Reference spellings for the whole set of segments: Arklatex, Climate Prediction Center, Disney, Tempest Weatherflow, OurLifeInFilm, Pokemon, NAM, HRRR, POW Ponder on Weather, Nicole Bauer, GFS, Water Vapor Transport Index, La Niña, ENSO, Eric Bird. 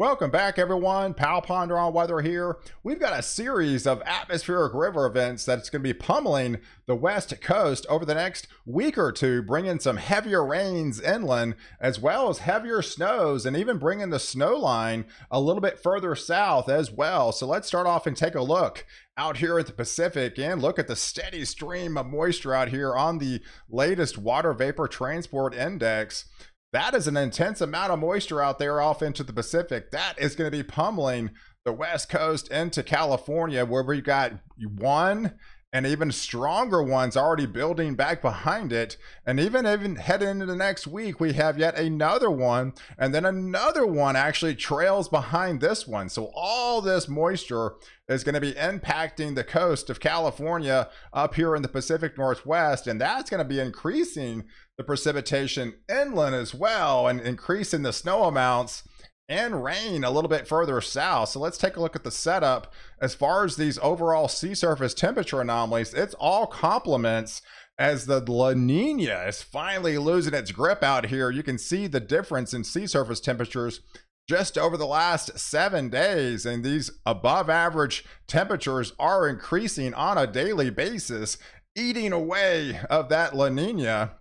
Welcome back, everyone. POW Ponder on Weather here. We've got a series of atmospheric river events that's going to be pummeling the West Coast over the next week or two, bringing some heavier rains inland, as well as heavier snows, and even bringing the snow line a little bit further south as well. So let's start off and take a look out here at the Pacific and look at the steady stream of moisture out here on the latest Water Vapor Transport Index. That is an intense amount of moisture out there off into the Pacific. That is going to be pummeling the West Coast into California, where we've got one and even stronger ones already building back behind it. And even heading into the next week, we have yet another one, and then another one actually trails behind this one. So all this moisture is going to be impacting the coast of California up here in the Pacific Northwest, and that's going to be increasing the precipitation inland as well, and increasing the snow amounts and rain a little bit further south. So let's take a look at the setup. As far as these overall sea surface temperature anomalies, it's all complements as the La Niña is finally losing its grip out here. You can see the difference in sea surface temperatures just over the last 7 days, and these above average temperatures are increasing on a daily basis, eating away of that La Niña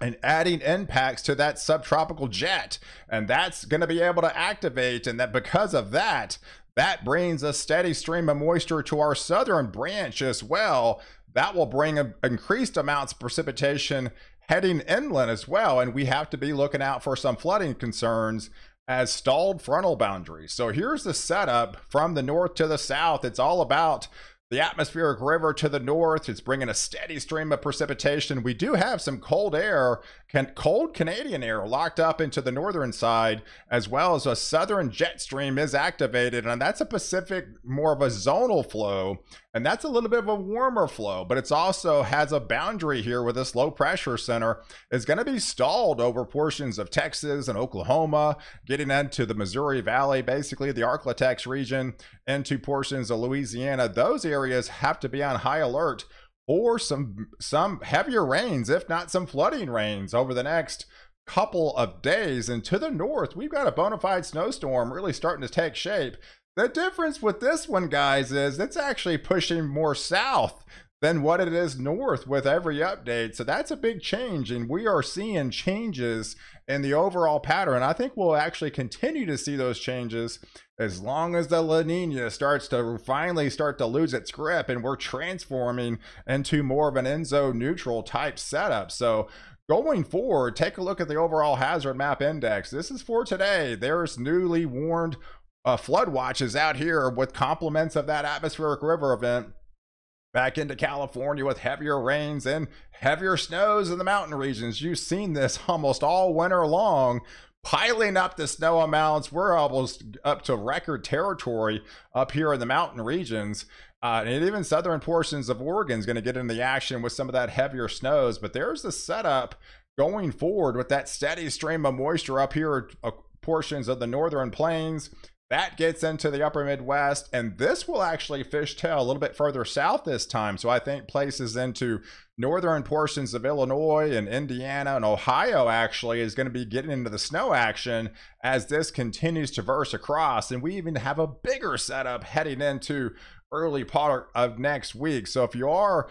and adding impacts to that subtropical jet. And that's going to be able to activate, and that because of that, that brings a steady stream of moisture to our southern branch as well. That will bring increased amounts of precipitation heading inland as well, and we have to be looking out for some flooding concerns as stalled frontal boundaries. So here's the setup from the north to the south. It's all about the atmospheric river to the north. It's bringing a steady stream of precipitation. We do have some cold air, cold Canadian air locked up into the northern side, as well as a southern jet stream is activated, and that's a Pacific, more of a zonal flow, and that's a little bit of a warmer flow, but it's also has a boundary here where this low pressure center is going to be stalled over portions of Texas and Oklahoma, getting into the Missouri Valley, basically the Arklatex region, into portions of Louisiana. Those areas have to be on high alert for some heavier rains, if not some flooding rains over the next couple of days. And to the north, we've got a bona fide snowstorm really starting to take shape. The difference with this one, guys, is it's actually pushing more south than what it is north with every update. So that's a big change, and we are seeing changes in the overall pattern. I think we'll actually continue to see those changes as long as the La Niña starts to finally start to lose its grip, and we're transforming into more of an ENSO neutral type setup. So going forward, take a look at the overall hazard map index. This is for today. There's newly warned flood watches out here with complements of that atmospheric river event back into California with heavier rains and heavier snows in the mountain regions. You've seen this almost all winter long, piling up the snow amounts. We're almost up to record territory up here in the mountain regions. And even southern portions of Oregon is going to get into the action with some of that heavier snows. But there's the setup going forward with that steady stream of moisture up here, portions of the northern plains. That gets into the upper Midwest, and this will actually fishtail a little bit further south this time. So I think places into northern portions of Illinois and Indiana and Ohio actually is going to be getting into the snow action as this continues to verse across. And we even have a bigger setup heading into early part of next week. So if you are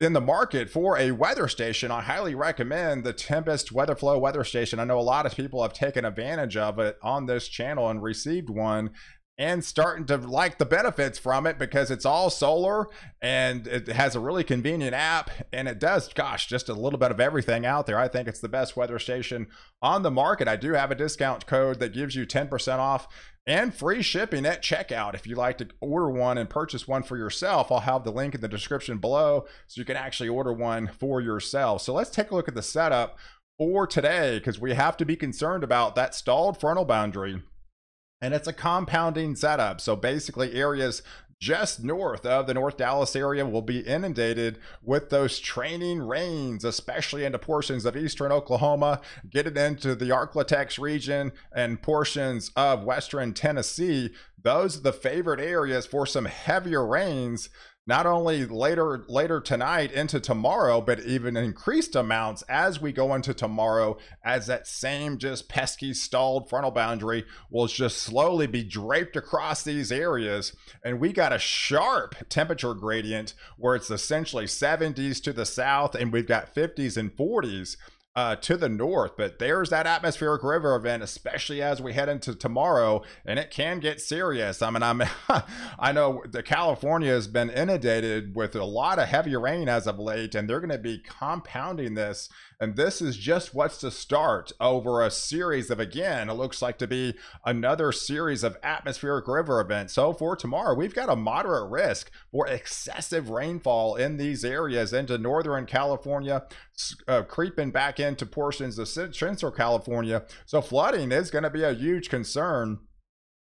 in the market for a weather station, I highly recommend the Tempest Weatherflow weather station. I know a lot of people have taken advantage of it on this channel and received one, and starting to like the benefits from it because it's all solar and it has a really convenient app, and it does, gosh, just a little bit of everything out there. I think it's the best weather station on the market. I do have a discount code that gives you 10% off and free shipping at checkout. If you'd like to order one and purchase one for yourself, I'll have the link in the description below so you can actually order one for yourself. So let's take a look at the setup for today, because we have to be concerned about that stalled frontal boundary. And it's a compounding setup. So basically areas just north of the North Dallas area will be inundated with those training rains, especially into portions of eastern Oklahoma, getting into the Arklatex region and portions of western Tennessee. Those are the favorite areas for some heavier rains not only later tonight into tomorrow, but even increased amounts as we go into tomorrow, as that same just pesky stalled frontal boundary will just slowly be draped across these areas. And we got a sharp temperature gradient where it's essentially 70s to the south, and we've got 50s and 40s to the north. But there's that atmospheric river event, especially as we head into tomorrow, and it can get serious. I mean, I know the California has been inundated with a lot of heavy rain as of late, and they're going to be compounding this. And this is just what's to start over a series of, again, it looks like to be another series of atmospheric river events. So for tomorrow, we've got a moderate risk for excessive rainfall in these areas into northern California, creeping back into portions of central California. So flooding is going to be a huge concern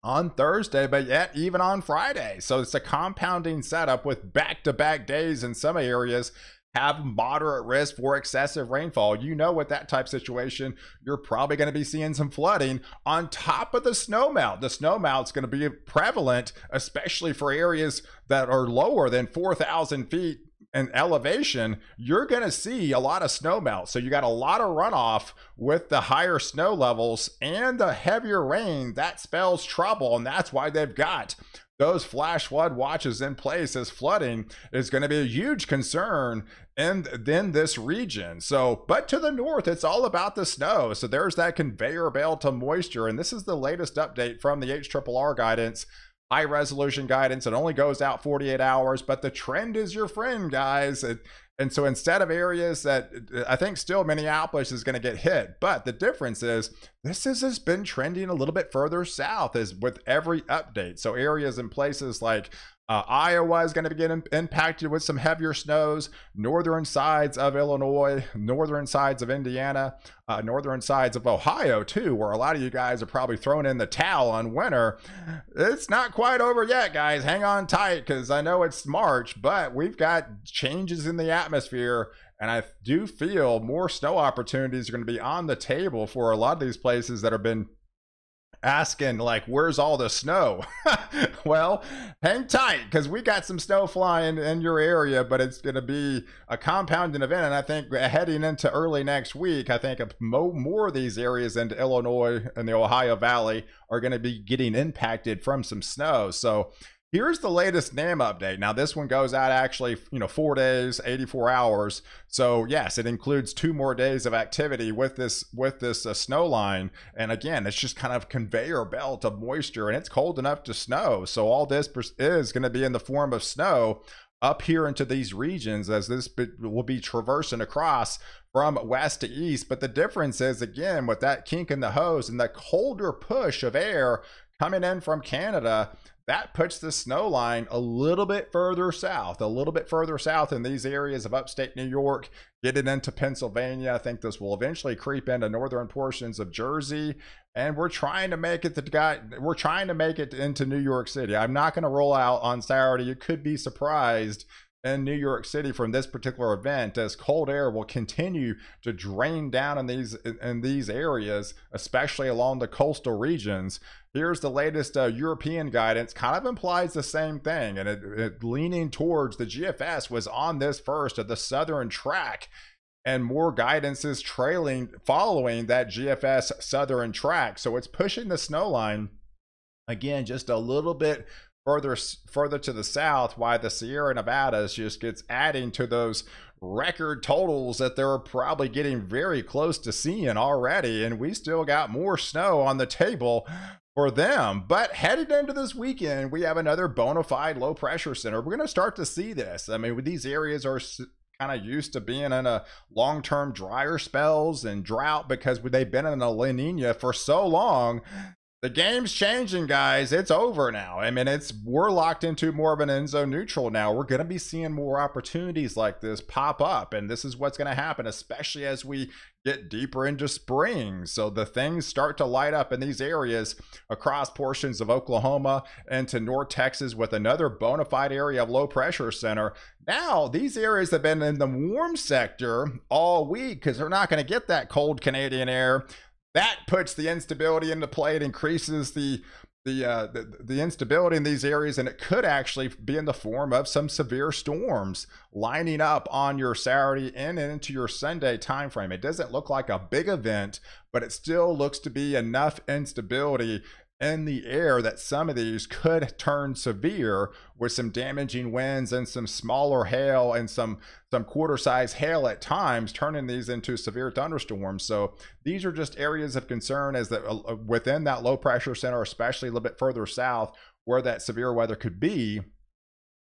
on Thursday, but yet even on Friday. So it's a compounding setup with back-to-back days in some areas have moderate risk for excessive rainfall. You know, with that type situation, you're probably going to be seeing some flooding on top of the snowmelt. The snowmelt's going to be prevalent, especially for areas that are lower than 4,000 feet and elevation. You're going to see a lot of snow melt. So you got a lot of runoff with the higher snow levels and the heavier rain. That spells trouble, and that's why they've got those flash flood watches in place, as flooding is going to be a huge concern and then this region. So, but to the north, it's all about the snow. So there's that conveyor belt to moisture, and this is the latest update from the HRRR guidance. High resolution guidance. It only goes out 48 hours, but the trend is your friend, guys. And so instead of areas that I think still Minneapolis is going to get hit, but the difference is this has been trending a little bit further south is with every update. So areas and places like Iowa is going to be getting impacted with some heavier snows, northern sides of Illinois, northern sides of Indiana, northern sides of Ohio too, where a lot of you guys are probably throwing in the towel on winter. It's not quite over yet, guys. Hang on tight, because I know it's March, but we've got changes in the atmosphere, and I do feel more snow opportunities are going to be on the table for a lot of these places that have been asking, like, where's all the snow? Well, hang tight, because we got some snow flying in your area, but it's going to be a compounding event. And I think heading into early next week, I think more of these areas into Illinois and the Ohio Valley are going to be getting impacted from some snow. So here's the latest NAM update. Now, this one goes out actually, you know, 4 days, 84 hours. So yes, it includes 2 more days of activity with this snow line. And again, it's just kind of conveyor belt of moisture, and it's cold enough to snow. So all this is going to be in the form of snow up here into these regions, as this will be traversing across from west to east. But the difference is, again, with that kink in the hose and the colder push of air coming in from Canada, that puts the snow line a little bit further south, in these areas of upstate New York, getting into Pennsylvania. I think this will eventually creep into northern portions of Jersey, and we're trying to make it into New York City. I'm not going to roll out on Saturday. You could be surprised in New York City from this particular event, as cold air will continue to drain down in these areas, especially along the coastal regions. Here's the latest European guidance, kind of implies the same thing, and it leaning towards the GFS was on this first of the southern track, and more guidance is trailing following that GFS southern track. So it's pushing the snow line again just a little bit further to the south, why the Sierra Nevada just gets adding to those record totals that they're probably getting very close to seeing already. And we still got more snow on the table for them. But headed into this weekend, we have another bona fide low pressure center. We're going to start to see this. I mean, these areas are kind of used to being in a long-term drier spells and drought because they've been in a La Nina for so long. The game's changing, guys. It's over now. I mean, we're locked into more of an ENSO neutral now. We're going to be seeing more opportunities like this pop up, and this is what's going to happen, especially as we get deeper into spring. So the things start to light up in these areas across portions of Oklahoma and to North Texas with another bona fide area of low pressure center. Now, these areas have been in the warm sector all week because they're not going to get that cold Canadian air. That puts the instability into play. It increases the the instability in these areas, and it could actually be in the form of some severe storms lining up on your Saturday and into your Sunday time frame. It doesn't look like a big event, but it still looks to be enough instability in the air that some of these could turn severe, with some damaging winds and some smaller hail and some quarter-size hail at times, turning these into severe thunderstorms. So these are just areas of concern as that within that low pressure center, especially a little bit further south where that severe weather could be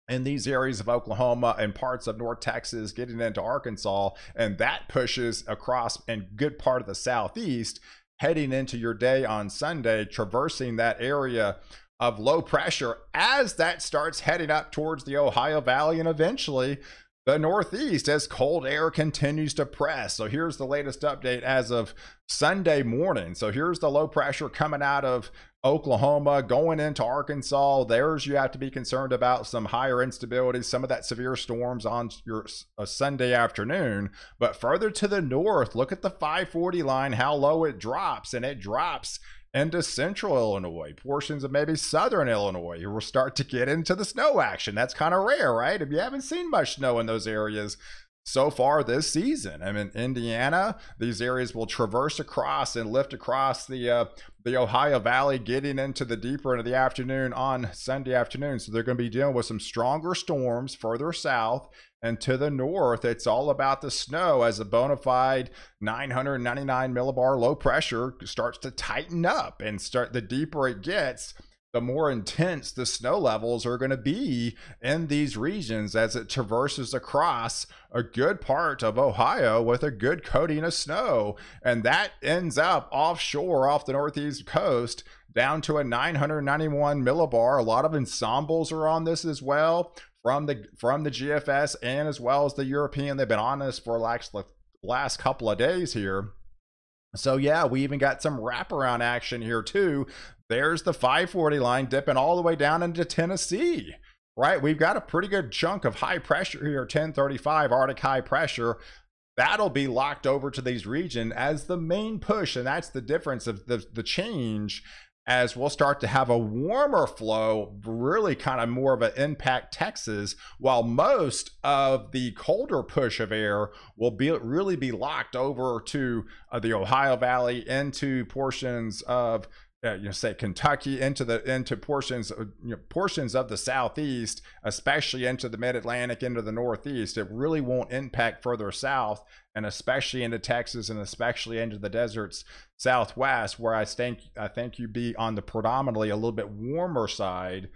in these areas of Oklahoma and parts of North Texas, getting into Arkansas, and that pushes across and good part of the Southeast heading into your day on Sunday, traversing that area of low pressure as that starts heading up towards the Ohio Valley and eventually the Northeast as cold air continues to press. So here's the latest update as of Sunday morning. So here's the low pressure coming out of Oklahoma, going into Arkansas. There's, you have to be concerned about some higher instability, some of that severe storms on your Sunday afternoon. But further to the north, look at the 540 line, how low it drops, and it drops into central Illinois, portions of maybe southern Illinois. You will start to get into the snow action. That's kind of rare, right? If you haven't seen much snow in those areas so far this season. I mean, Indiana, these areas will traverse across and lift across the Ohio Valley, getting into the deeper end of the afternoon on Sunday afternoon. So they're going to be dealing with some stronger storms further south. And to the north, it's all about the snow as a bona fide 999 millibar low pressure starts to tighten up and start, the deeper it gets, the more intense the snow levels are going to be in these regions as it traverses across a good part of Ohio with a good coating of snow. And that ends up offshore off the northeast coast down to a 991 millibar. A lot of ensembles are on this as well from the GFS and as well as the European. They've been on this for the last couple of days here. So yeah, we even got some wraparound action here too. There's the 540 line dipping all the way down into Tennessee, right? We've got a pretty good chunk of high pressure here, 1035 Arctic high pressure. That'll be locked over to these regions as the main push. And that's the difference of the change, as we'll start to have a warmer flow, really kind of more of an impact Texas, while most of the colder push of air will be really be locked over to the Ohio Valley, into portions of say Kentucky, into portions of the Southeast, especially into the Mid-Atlantic, into the Northeast. It really won't impact further south, and especially into Texas, and especially into the deserts Southwest, where I think you'd be on the predominantly a little bit warmer side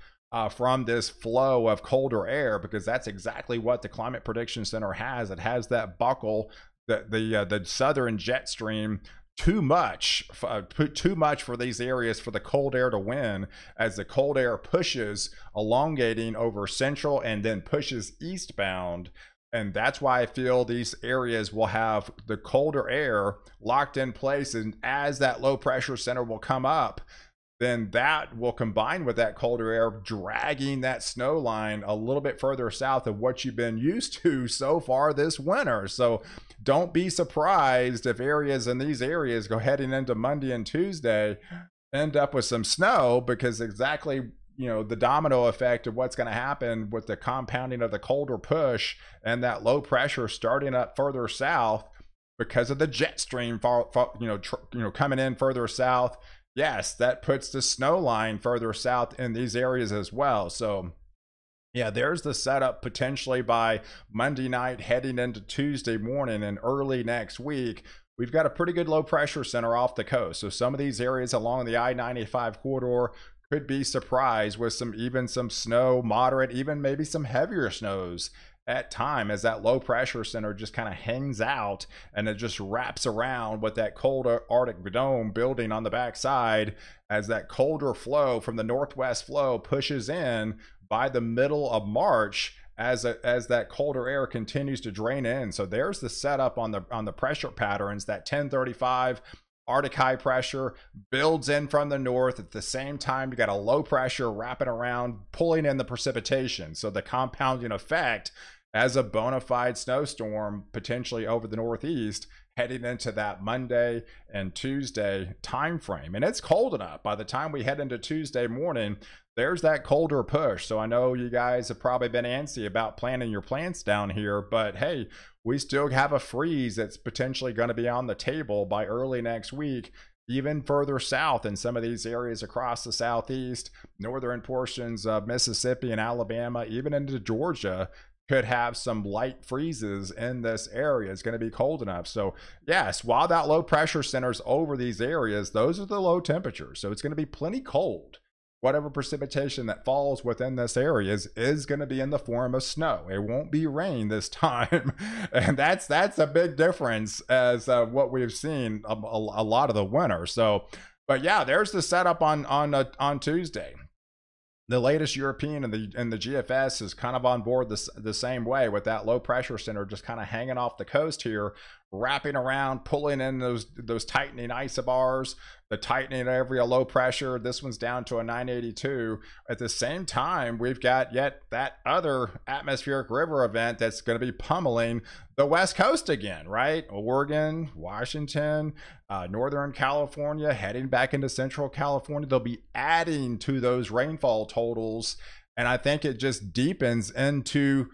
from this flow of colder air, because that's exactly what the Climate Prediction Center has. It has that buckle, the southern jet stream. Too much for these areas for the cold air to win, as the cold air pushes, elongating over central and then pushes eastbound. And that's why I feel these areas will have the colder air locked in place. And as that low pressure center will come up, then that will combine with that colder air, dragging that snow line a little bit further south of what you've been used to so far this winter. So don't be surprised if areas in these areas go heading into Monday and Tuesday, end up with some snow, because exactly, you know, the domino effect of what's going to happen with the compounding of the colder push and that low pressure starting up further south because of the jet stream, coming in further south. Yes, that puts the snow line further south in these areas as well. So yeah, there's the setup potentially by Monday night heading into Tuesday morning and early next week. We've got a pretty good low pressure center off the coast. So some of these areas along the I-95 corridor could be surprised with even some snow, moderate, even maybe some heavier snows at time, as that low pressure center just kind of hangs out and it just wraps around with that colder Arctic dome building on the backside, as that colder flow from the northwest flow pushes in by the middle of March as that colder air continues to drain in. So there's the setup on the pressure patterns. That 1035 Arctic high pressure builds in from the north. At the same time, you got a low pressure wrapping around, pulling in the precipitation. So the compounding effect as a bona fide snowstorm potentially over the Northeast heading into that Monday and Tuesday timeframe. And it's cold enough. By the time we head into Tuesday morning, there's that colder push. So I know you guys have probably been antsy about planting your plants down here, but hey, we still have a freeze that's potentially going to be on the table by early next week, even further south in some of these areas across the southeast, northern portions of Mississippi and Alabama, even into Georgia, could have some light freezes in this area. It's going to be cold enough. So yes, while that low pressure centers over these areas, those are the low temperatures. So it's going to be plenty cold. Whatever precipitation that falls within this area is going to be in the form of snow. It won't be rain this time. And that's a big difference as what we've seen a lot of the winter. So, but yeah, there's the setup on Tuesday. The latest European and the GFS is kind of on board the same way, with that low pressure center just kind of hanging off the coast here, wrapping around, pulling in those tightening isobars, the tightening area low pressure. This one's down to a 982. At the same time, we've got yet that other atmospheric river event that's going to be pummeling the West Coast again, right? Oregon, Washington, Northern California, heading back into Central California. They'll be adding to those rainfall totals, and I think it just deepens into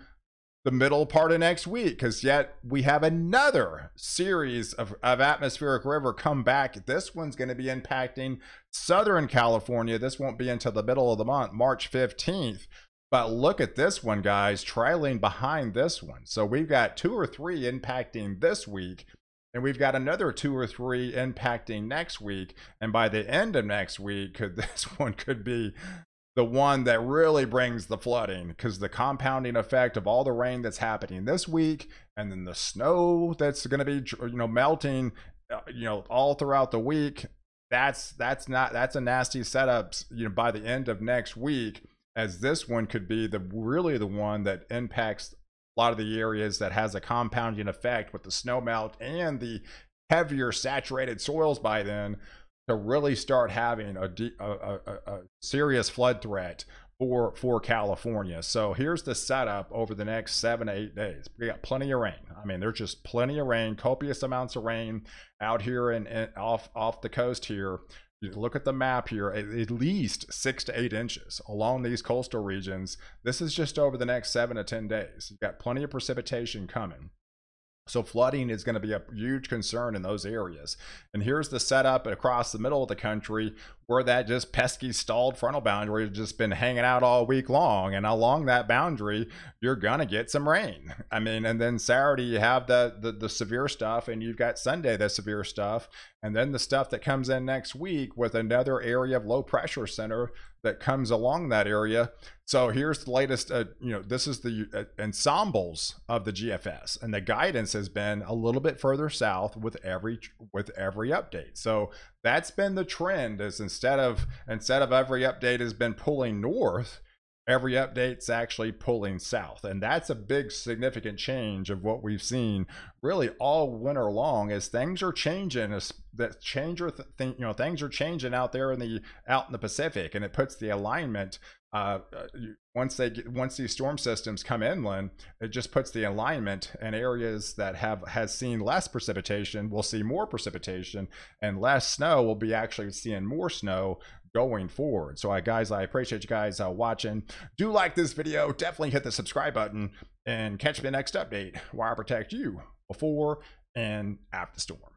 the middle part of next week, because yet we have another series of atmospheric river come back. This one's going to be impacting Southern California. This won't be until the middle of the month, March 15th. But look at this one, guys, trailing behind this one. So we've got 2 or 3 impacting this week, and we've got another 2 or 3 impacting next week. And by the end of next week, this one could be the one that really brings the flooding, because the compounding effect of all the rain that's happening this week, and then the snow that's going to be, you know, melting, you know, all throughout the week. That's a nasty setup, you know, by the end of next week, as this one could be really the one that impacts a lot of the areas that has a compounding effect with the snow melt and the heavier saturated soils by then, to really start having a serious flood threat for California. So here's the setup over the next 7 to 8 days. We got plenty of rain. I mean, there's just plenty of rain, copious amounts of rain out here and off the coast here. You look at the map here, at least 6 to 8 inches along these coastal regions. This is just over the next 7 to 10 days. You've got plenty of precipitation coming. So flooding is going to be a huge concern in those areas. And here's the setup across the middle of the country, where that just pesky stalled frontal boundary has just been hanging out all week long. And along that boundary, you're going to get some rain. I mean, and then Saturday, you have the severe stuff, and you've got Sunday, the severe stuff. And then the stuff that comes in next week with another area of low pressure center that comes along that area. So here's the latest, you know, this is the ensembles of the GFS, and the guidance has been a little bit further south with every update. So that's been the trend, is instead of every update has been pulling north, every update's actually pulling south. And that's a big significant change of what we've seen really all winter long, as things are changing, things are changing out there out in the Pacific, and it puts the alignment, once these storm systems come inland, it just puts the alignment in areas that has seen less precipitation will see more precipitation, and less snow will be actually seeing more snow going forward. So guys, I appreciate you guys watching. Do like this video, definitely hit the subscribe button, and catch the next update where I protect you before and after the storm.